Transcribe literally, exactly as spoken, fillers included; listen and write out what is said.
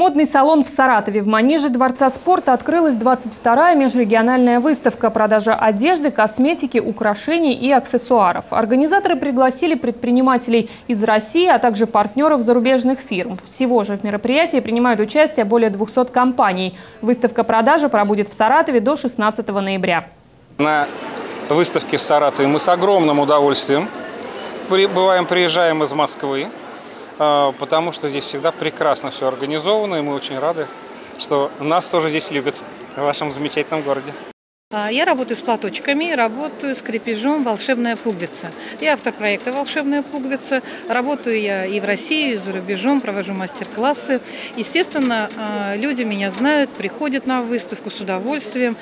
Модный салон в Саратове. В Манеже Дворца спорта открылась двадцать вторая межрегиональная выставка. Продажа одежды, косметики, украшений и аксессуаров. Организаторы пригласили предпринимателей из России, а также партнеров зарубежных фирм. Всего же в мероприятии принимают участие более двухсот компаний. Выставка продажи пробудет в Саратове до шестнадцатого ноября. На выставке в Саратове мы с огромным удовольствием бываем, приезжаем из Москвы, потому что здесь всегда прекрасно все организовано, и мы очень рады, что нас тоже здесь любят, в вашем замечательном городе. Я работаю с платочками, работаю с крепежом «Волшебная пуговица». Я автор проекта «Волшебная пуговица». Работаю я и в России, и за рубежом, провожу мастер-классы. Естественно, люди меня знают, приходят на выставку с удовольствием.